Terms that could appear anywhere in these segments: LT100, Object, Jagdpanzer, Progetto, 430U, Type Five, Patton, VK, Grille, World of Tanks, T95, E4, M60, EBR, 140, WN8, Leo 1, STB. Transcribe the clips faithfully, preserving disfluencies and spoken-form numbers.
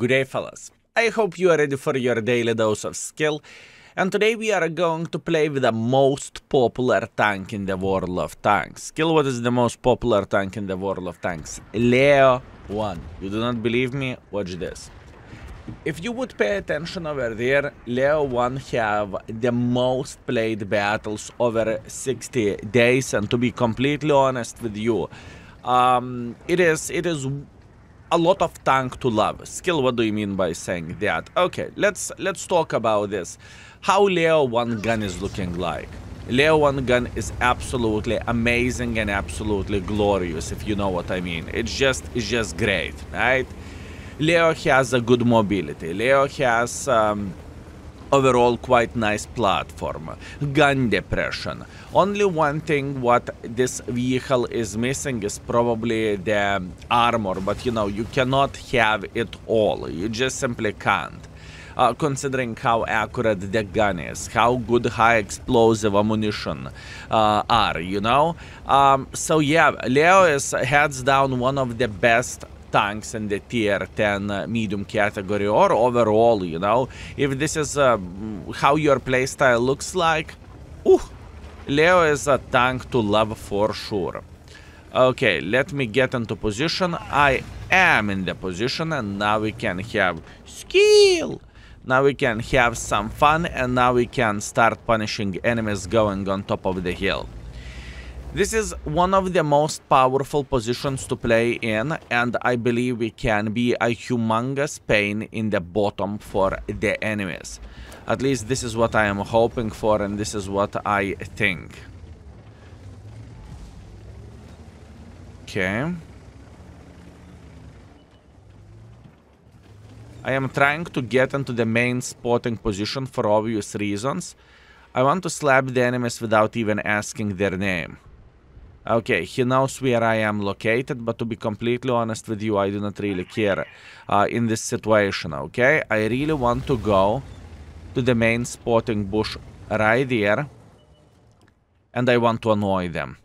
Good day, fellas. I hope you are ready for your daily dose of skill, and today we are going to play with the most popular tank in the World of Tanks. Skill, what is the most popular tank in the World of Tanks? Leo one. You do not believe me? Watch this. If you would pay attention over there, Leo one have the most played battles over sixty days, and to be completely honest with you, um, it is, it is a lot of tank to love. Skill, what do you mean by saying that? Okay, let's let's talk about this. How Leo one gun is looking like. Leo one gun is absolutely amazing and absolutely glorious, if you know what I mean. It's just it's just great, right? Leo has a good mobility. Leo has um, overall quite nice platform. Gun depression. Only one thing what this vehicle is missing is probably the armor, but you know, you cannot have it all. You just simply can't. Uh, considering how accurate the gun is, how good high explosive ammunition uh, are, you know? Um, so yeah, Leo is heads down one of the best tanks in the tier ten medium category, or overall, you know. If this is uh, how your playstyle looks like, ooh, Leo is a tank to love for sure. Okay, let me get into position. I am in the position, and now we can have skill. Now we can have some fun, and now we can start punishing enemies going on top of the hill. This is one of the most powerful positions to play in, and I believe we can be a humongous pain in the bottom for the enemies. At least this is what I am hoping for, and this is what I think. Okay. I am trying to get into the main spotting position for obvious reasons. I want to slap the enemies without even asking their name. Okay, he knows where I am located, but to be completely honest with you, I do not really care uh, in this situation, okay? I really want to go to the main spotting bush right there, and I want to annoy them.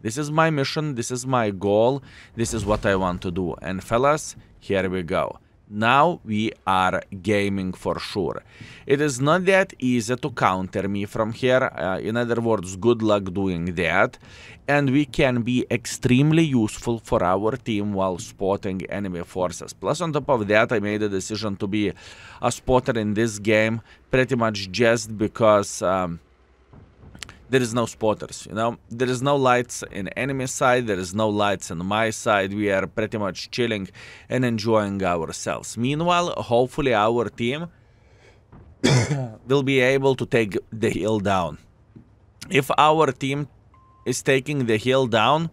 This is my mission, this is my goal, this is what I want to do. And fellas, here we go. Now we are gaming for sure. It is not that easy to counter me from here. Uh, in other words, good luck doing that. And we can be extremely useful for our team while spotting enemy forces. Plus, on top of that, I made a decision to be a spotter in this game pretty much just because um, there is no spotters, you know. There is no lights in enemy side, there is no lights on my side. We are pretty much chilling and enjoying ourselves. Meanwhile, hopefully our team will be able to take the hill down. If our team is taking the hill down,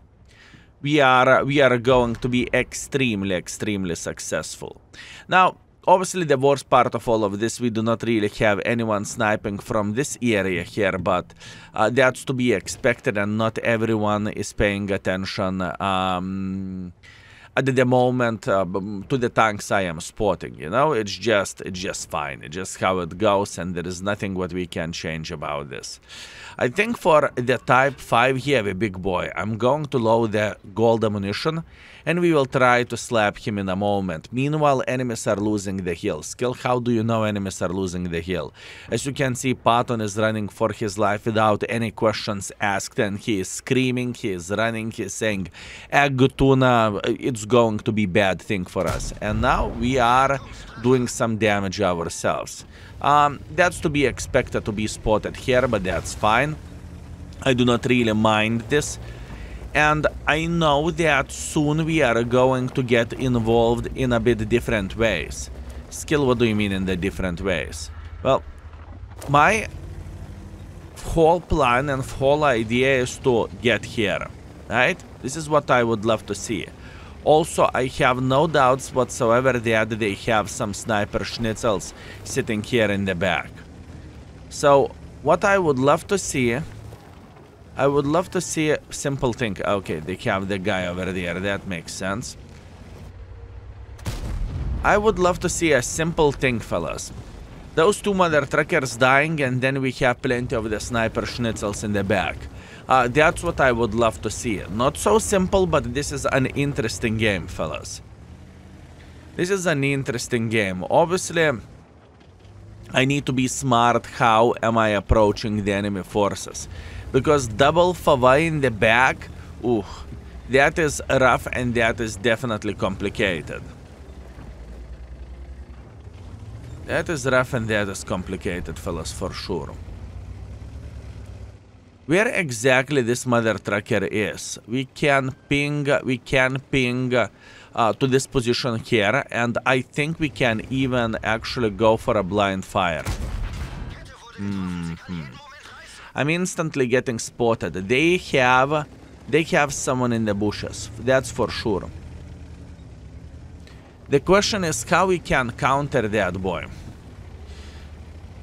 we are, we are going to be extremely, extremely successful. Now, obviously, the worst part of all of this, we do not really have anyone sniping from this area here, but uh, that's to be expected, and not everyone is paying attention um, at the moment uh, to the tanks I am spotting, you know? It's just, it's just fine, it's just how it goes, and there is nothing what we can change about this. I think for the Type five here, the big boy, I'm going to load the gold ammunition, and we will try to slap him in a moment. Meanwhile, enemies are losing the hill. Skill, how do you know enemies are losing the hill? As you can see, Patton is running for his life without any questions asked, and he is screaming, he is running, he is saying, "Egg tuna, it's going to be bad thing for us." And now we are doing some damage ourselves. Um, that's to be expected to be spotted here, but that's fine. I do not really mind this. And I know that soon we are going to get involved in a bit different ways. Skill, what do you mean in the different ways? Well, my whole plan and whole idea is to get here, right? This is what I would love to see. Also, I have no doubts whatsoever that they have some sniper schnitzels sitting here in the back. So, what I would love to see... I would love to see a simple thing. Okay, they have the guy over there. That makes sense. I would love to see a simple thing, fellas. Those two mother truckers dying, and then we have plenty of the sniper schnitzels in the back. Uh, that's what I would love to see. Not so simple, but this is an interesting game, fellas. This is an interesting game. Obviously, I need to be smart how am I approaching the enemy forces. Because double Favai in the back, ooh, that is rough and that is definitely complicated. That is rough and that is complicated, fellas, for sure. Where exactly this mother trucker is, we can ping, we can ping uh, to this position here, and I think we can even actually go for a blind fire. Mm-hmm. I'm instantly getting spotted. They have, they have someone in the bushes, that's for sure. The question is how we can counter that boy.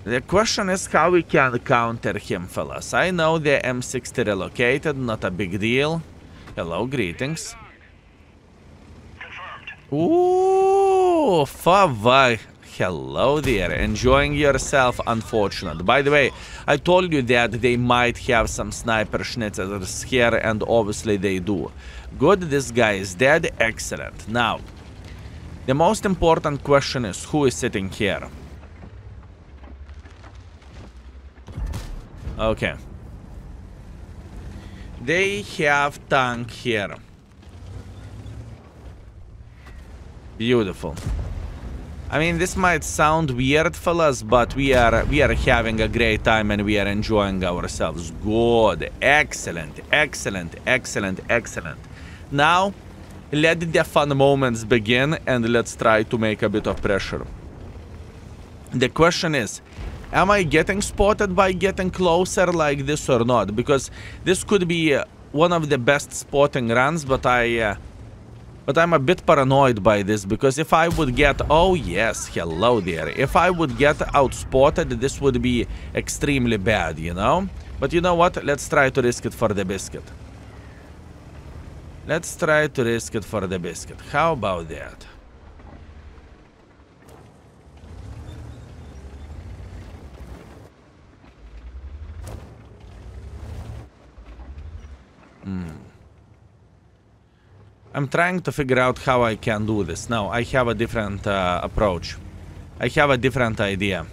The question is how we can counter him, fellas. I know the M sixty relocated, not a big deal. Hello, greetings. Ooh, Favai. Hello there, enjoying yourself, unfortunate. By the way, I told you that they might have some sniper schnitzers here, and obviously they do. Good, this guy is dead, excellent. Now, the most important question is who is sitting here. Okay. They have tank here. Beautiful. I mean, this might sound weird, fellas, but we are we are having a great time and we are enjoying ourselves. Good. Excellent. Excellent. Excellent. Excellent. Now, let the fun moments begin and let's try to make a bit of pressure. The question is, am I getting spotted by getting closer like this or not? Because this could be one of the best spotting runs, but I, uh, but I'm a bit paranoid by this, because if I would get, oh yes, hello there. If I would get outspotted, this would be extremely bad, you know? But you know what? Let's try to risk it for the biscuit. Let's try to risk it for the biscuit. How about that? Mm. I'm trying to figure out how I can do this. Now, I have a different uh, approach. I have a different idea.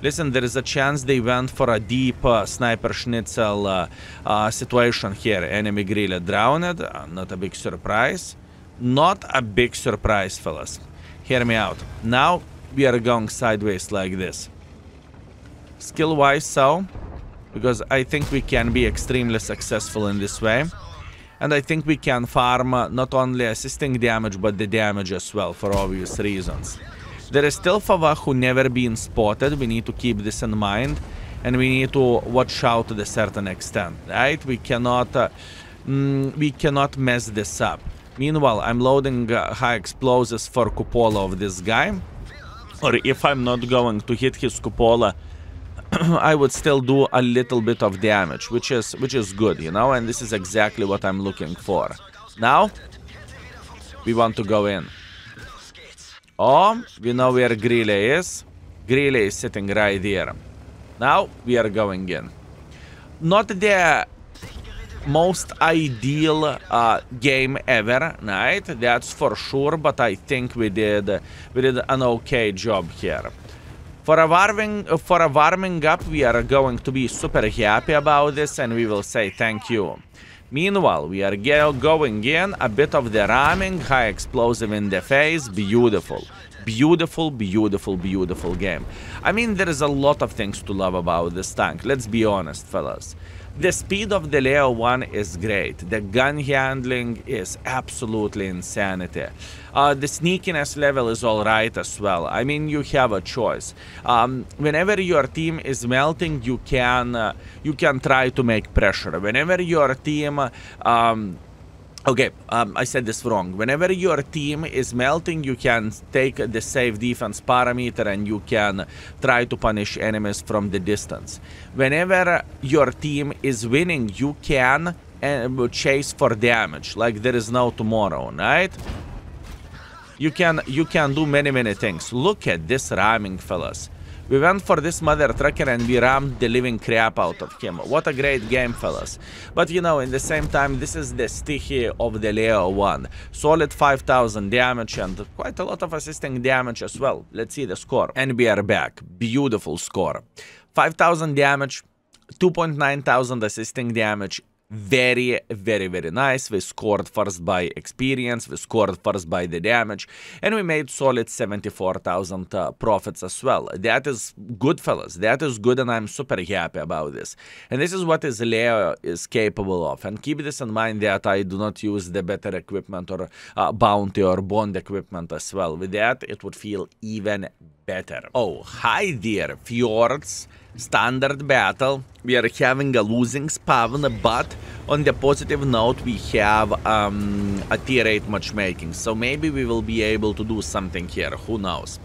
Listen, there is a chance they went for a deep uh, sniper schnitzel uh, uh, situation here. Enemy Grille drowned. Uh, not a big surprise. Not a big surprise, fellas. Hear me out. Now we are going sideways like this. Skill-wise, so. Because I think we can be extremely successful in this way. And I think we can farm uh, not only assisting damage, but the damage as well, for obvious reasons. There is still Fava who never been spotted, we need to keep this in mind, and we need to watch out to a certain extent, right? We cannot, uh, mm, we cannot mess this up. Meanwhile, I'm loading uh, high explosives for cupola of this guy, or if I'm not going to hit his cupola, I would still do a little bit of damage, which is, which is good, you know, and this is exactly what I'm looking for. Now, we want to go in. Oh, we know where Grille is. Grille is sitting right there. Now we are going in. Not the most ideal uh, game ever, right? That's for sure, but I think we did we did an okay job here. For a warming for a warming up, we are going to be super happy about this, and we will say thank you. Meanwhile, we are going in, a bit of the ramming, high explosive in the face, beautiful. Beautiful, beautiful, beautiful game. I mean, there is a lot of things to love about this tank, let's be honest, fellas. The speed of the Leo one is great, the gun handling is absolutely insanity. Uh, the sneakiness level is alright as well, I mean, you have a choice. Um, whenever your team is melting, you can, uh, you can try to make pressure. Whenever your team... Um, okay, um, I said this wrong. Whenever your team is melting, you can take the safe defense parameter and you can try to punish enemies from the distance. Whenever your team is winning, you can uh, chase for damage, like there is no tomorrow, right? You can you can do many many things. Look at this ramming, fellas. We went for this mother trucker and we rammed the living crap out of him. What a great game, fellas. But you know, in the same time, this is the sticky of the Leo one. Solid five thousand damage and quite a lot of assisting damage as well. Let's see the score. And we are back. Beautiful score. five thousand damage, two point nine thousand assisting damage. Very, very, very nice. We scored first by experience, we scored first by the damage, and we made solid seventy-four thousand uh, profits as well. That is good, fellas. That is good, and I'm super happy about this. And this is what is Leo is capable of. And keep this in mind that I do not use the better equipment or uh, bounty or bond equipment as well. With that, it would feel even better. Oh, hi dear fjords. Standard battle, we are having a losing spawn, but on the positive note we have um, a tier eight matchmaking, so maybe we will be able to do something here, who knows.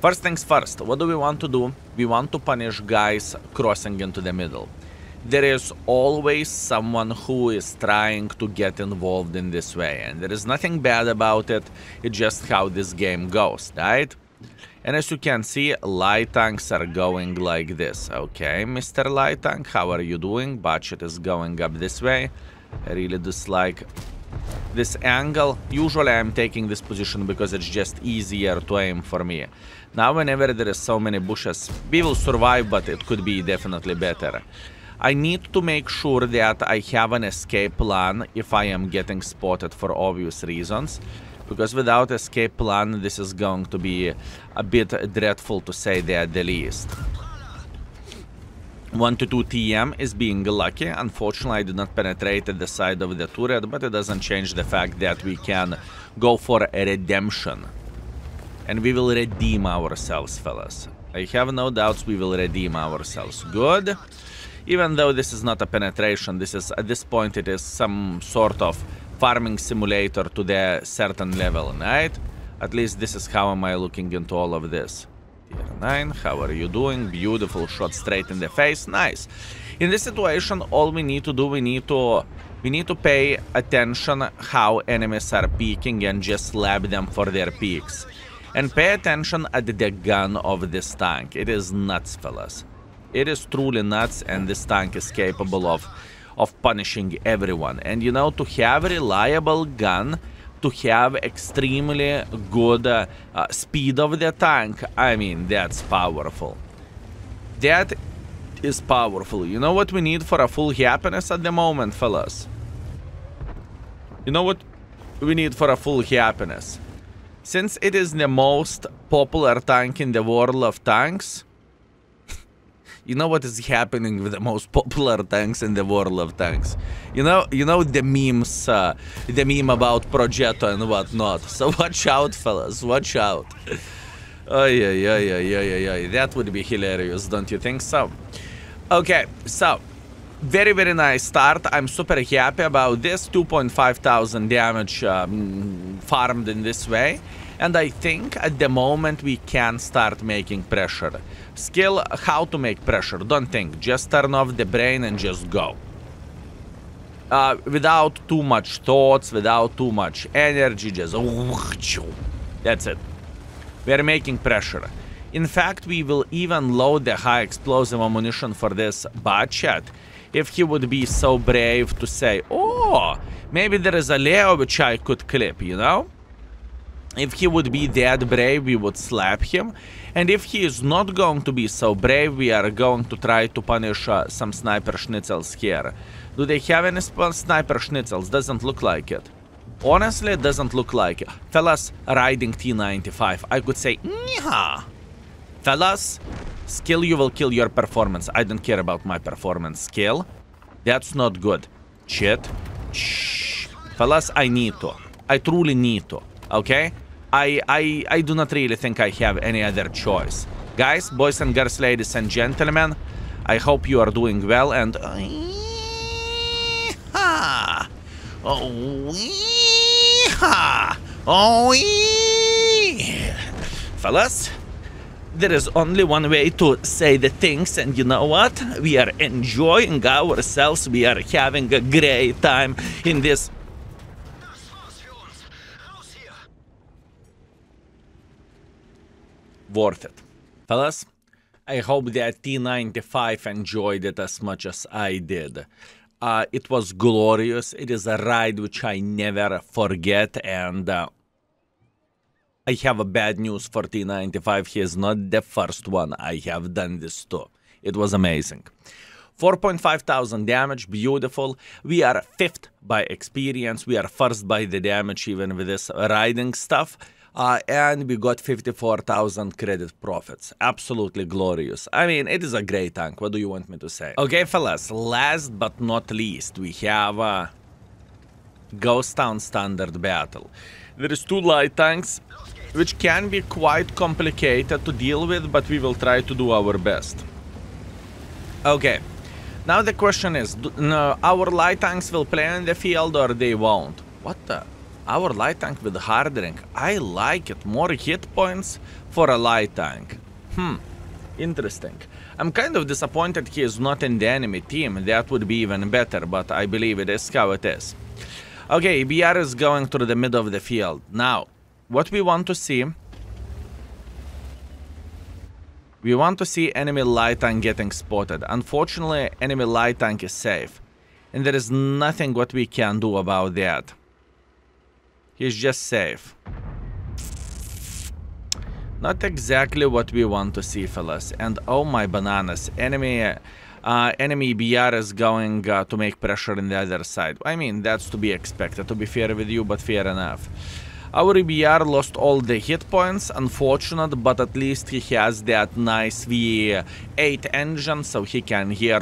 First things first, what do we want to do? We want to punish guys crossing into the middle. There is always someone who is trying to get involved in this way, and there is nothing bad about it, it's just how this game goes, right? And as you can see, light tanks are going like this. Okay, Mister Light Tank, how are you doing? Budget is going up this way. I really dislike this angle. Usually I'm taking this position because it's just easier to aim for me. Now whenever there is so many bushes, we will survive, but it could be definitely better. I need to make sure that I have an escape plan if I am getting spotted for obvious reasons. Because without escape plan, this is going to be a bit dreadful, to say that the least. one to two T M is being lucky. Unfortunately, I did not penetrate at the side of the turret, but it doesn't change the fact that we can go for a redemption. And we will redeem ourselves, fellas. I have no doubts we will redeem ourselves. Good. Even though this is not a penetration, this is, at this point it is some sort of farming simulator to the certain level, right? At least this is how am I looking into all of this. Tier nine, how are you doing? Beautiful shot straight in the face, nice. In this situation, all we need to do, we need to we need to pay attention how enemies are peeking and just slap them for their peaks. And pay attention at the gun of this tank. It is nuts, fellas. It is truly nuts, and this tank is capable of of punishing everyone. And you know, to have a reliable gun, to have extremely good uh, uh, speed of the tank, I mean, that's powerful. That is powerful. You know what we need for a full happiness at the moment, fellas? You know what we need for a full happiness? Since it is the most popular tank in the World of Tanks, you know what is happening with the most popular tanks in the World of Tanks? You know, you know the memes, uh, the meme about Progetto and whatnot. So watch out, fellas, watch out. Oh yeah, yeah, yeah, yeah, yeah, yeah. That would be hilarious, don't you think so? Okay, so very, very nice start. I'm super happy about this. two point five thousand damage um, farmed in this way. And I think at the moment we can start making pressure. Skill how to make pressure, don't think, just turn off the brain and just go. Uh, without too much thoughts, without too much energy, just... That's it. We are making pressure. In fact, we will even load the high explosive ammunition for this budget. If he would be so brave to say, oh, maybe there is a Leo which I could clip, you know? If he would be that brave, we would slap him. And if he is not going to be so brave, we are going to try to punish uh, some sniper schnitzels here. Do they have any sniper schnitzels? Doesn't look like it. Honestly, it doesn't look like it. Fellas riding T ninety-five. I could say, Nyha! Fellas, skill you will kill your performance. I don't care about my performance. Skill? That's not good. Shit. Shh. Fellas, I need to. I truly need to. Okay? I, I, I do not really think I have any other choice. Guys, boys and girls, ladies and gentlemen, I hope you are doing well and... Oh, oh, oh, fellas, there is only one way to say the things, and you know what? We are enjoying ourselves, we are having a great time in this... Worth it. Fellas, I hope that T ninety-five enjoyed it as much as I did. Uh, it was glorious. It is a ride which I never forget, and uh, I have a bad news for T ninety-five. He is not the first one I have done this to. It was amazing. four point five thousand damage, beautiful. We are fifth by experience. We are first by the damage even with this riding stuff. Uh, and we got fifty-four thousand credit profits. Absolutely glorious. I mean, it is a great tank. What do you want me to say? Okay, fellas, last but not least, we have a Ghost Town standard battle. There is two light tanks, which can be quite complicated to deal with, but we will try to do our best. Okay, now the question is, do, no, our light tanks will play on the field or they won't? What the? Our light tank with hardening. I like it. More hit points for a light tank. Hmm, interesting. I'm kind of disappointed he is not in the enemy team. That would be even better, but I believe it is how it is. Okay, E B R is going through the middle of the field. Now, what we want to see... We want to see enemy light tank getting spotted. Unfortunately, enemy light tank is safe. And there is nothing what we can do about that. He's just safe. Not exactly what we want to see, fellas. And oh my bananas, enemy... Uh, enemy E B R is going uh, to make pressure on the other side. I mean, that's to be expected, to be fair with you, but fair enough. Our E B R lost all the hit points, unfortunate, but at least he has that nice V eight engine, so he can hear...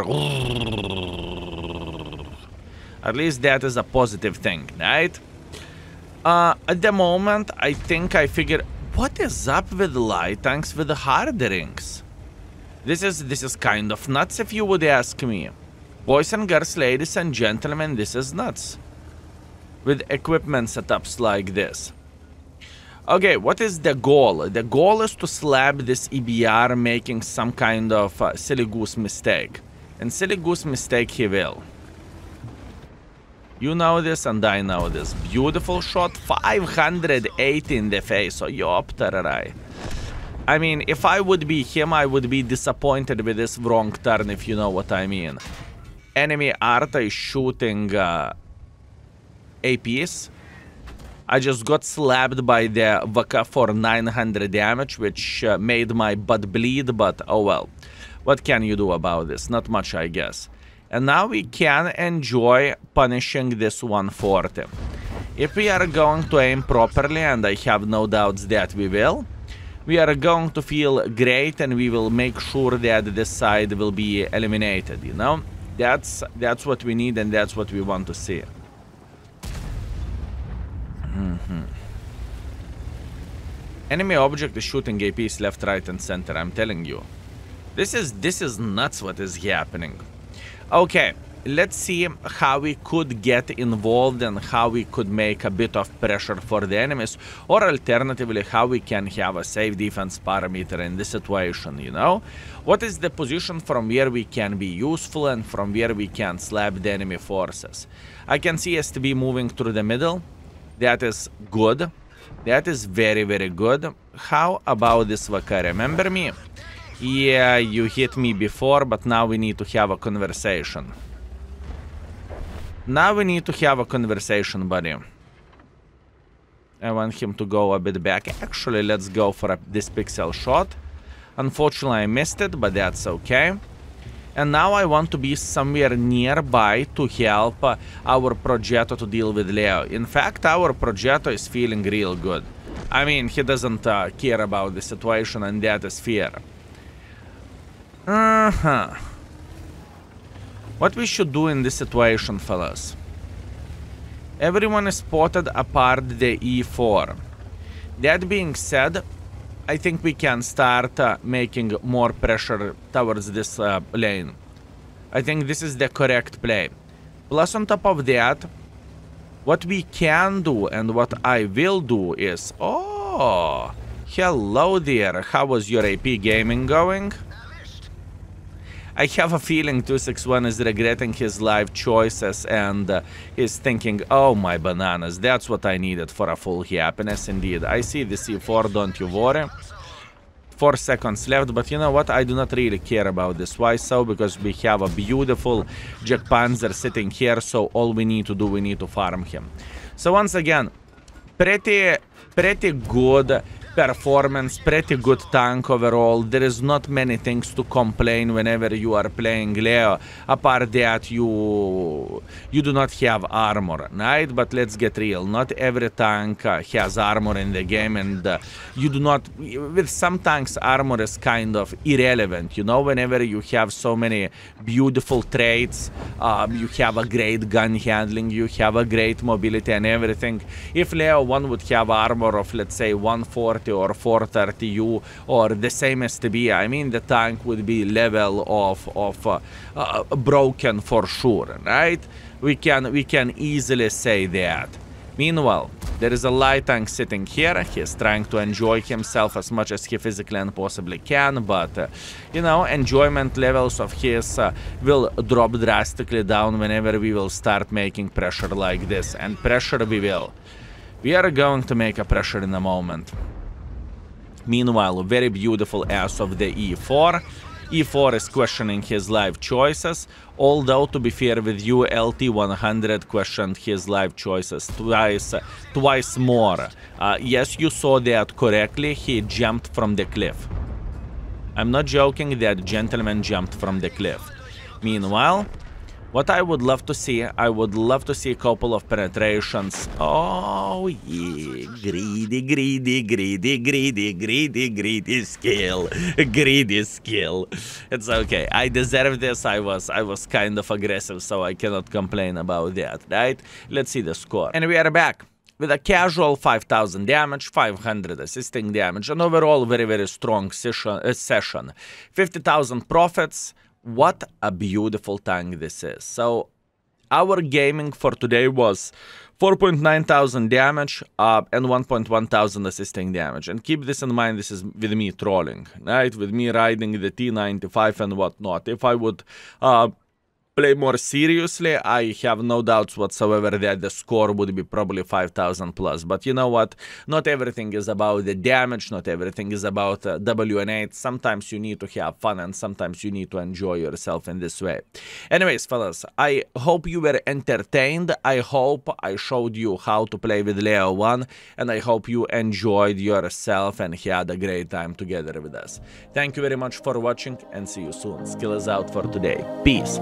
At least that is a positive thing, right? Uh, at the moment, I think I figure... What is up with light tanks with the harderings? This is, this is kind of nuts, if you would ask me. Boys and girls, ladies and gentlemen, this is nuts. With equipment setups like this. Okay, what is the goal? The goal is to slap this E B R making some kind of uh, silly goose mistake. And silly goose mistake he will. You know this and I know this. Beautiful shot, five hundred eighty in the face. Oh, yopterarai. I mean, if I would be him, I would be disappointed with this wrong turn, if you know what I mean. Enemy Arta is shooting uh, A Ps. I just got slapped by the V K for nine hundred damage, which uh, made my butt bleed, but oh well. What can you do about this? Not much, I guess. And now we can enjoy punishing this one forty. If we are going to aim properly, and I have no doubts that we will, we are going to feel great, and we will make sure that this side will be eliminated, you know? That's that's what we need, and that's what we want to see. Mm-hmm. Enemy object is shooting A Ps left, right, and center, I'm telling you. This is, this is nuts what is happening. Okay, let's see how we could get involved and how we could make a bit of pressure for the enemies, or alternatively how we can have a safe defense parameter in this situation, you know? What is the position from where we can be useful and from where we can slap the enemy forces? I can see S T B moving through the middle. That is good. That is very, very good. How about this V K? Remember me? Yeah, you hit me before, but now we need to have a conversation. Now we need to have a conversation, buddy. I want him to go a bit back. Actually, let's go for a, this pixel shot. Unfortunately, I missed it, but that's okay. And now I want to be somewhere nearby to help uh, our Progetto to deal with Leo. In fact, our Progetto is feeling real good. I mean, he doesn't uh, care about the situation, and that is fair. Uh-huh. What we should do in this situation, fellas? Everyone is spotted apart the E four. That being said, I think we can start uh, making more pressure towards this uh, lane. I think this is the correct play. Plus on top of that, what we can do and what I will do is... Oh, hello there. How was your A P gaming going? I have a feeling two six one is regretting his life choices and uh, is thinking, oh my bananas, that's what I needed for a full happiness indeed. I see the C four, don't you worry. four seconds left, but you know what, I do not really care about this. Why so? Because we have a beautiful Jagdpanzer sitting here, so all we need to do, we need to farm him. So once again, pretty pretty good performance, pretty good tank overall. There is not many things to complain whenever you are playing Leo, apart that you you do not have armor, right? But let's get real, not every tank uh, has armor in the game, and uh, you do not, with some tanks armor is kind of irrelevant, you know, whenever you have so many beautiful traits, um, you have a great gun handling, you have a great mobility and everything. If Leo one would have armor of, let's say, one forty or four thirty U or the same S T B, I mean, the tank would be level of of uh, uh, broken for sure, right? We can we can easily say that. Meanwhile, there is a light tank sitting here. He's trying to enjoy himself as much as he physically and possibly can, but uh, you know, enjoyment levels of his uh, will drop drastically down whenever we will start making pressure like this, and pressure we will. We are going to make a pressure in a moment. Meanwhile, a very beautiful ass of the E four. E four is questioning his life choices, although, to be fair with you, L T one hundred questioned his life choices twice, twice more. Uh, yes, you saw that correctly, he jumped from the cliff. I'm not joking, that gentleman jumped from the cliff. Meanwhile, what I would love to see, I would love to see a couple of penetrations. Oh yeah, greedy, greedy, greedy, greedy, greedy, greedy skill, greedy skill. It's okay, I deserve this, I was I was kind of aggressive, so I cannot complain about that, right? Let's see the score. And we are back with a casual five thousand damage, five hundred assisting damage, and overall very, very strong session, uh, session. fifty thousand profits. What a beautiful tank this is. So our gaming for today was four point nine thousand damage uh, and one point one thousand assisting damage. And keep this in mind, this is with me trolling, right? With me riding the T ninety-five and whatnot. If I would uh, play more seriously, I have no doubts whatsoever that the score would be probably five thousand plus. But you know what? Not everything is about the damage, not everything is about uh, W N eight. Sometimes you need to have fun, and sometimes you need to enjoy yourself in this way. Anyways, fellas, I hope you were entertained. I hope I showed you how to play with Leo one, and I hope you enjoyed yourself and had a great time together with us. Thank you very much for watching, and see you soon. Skill is out for today. Peace.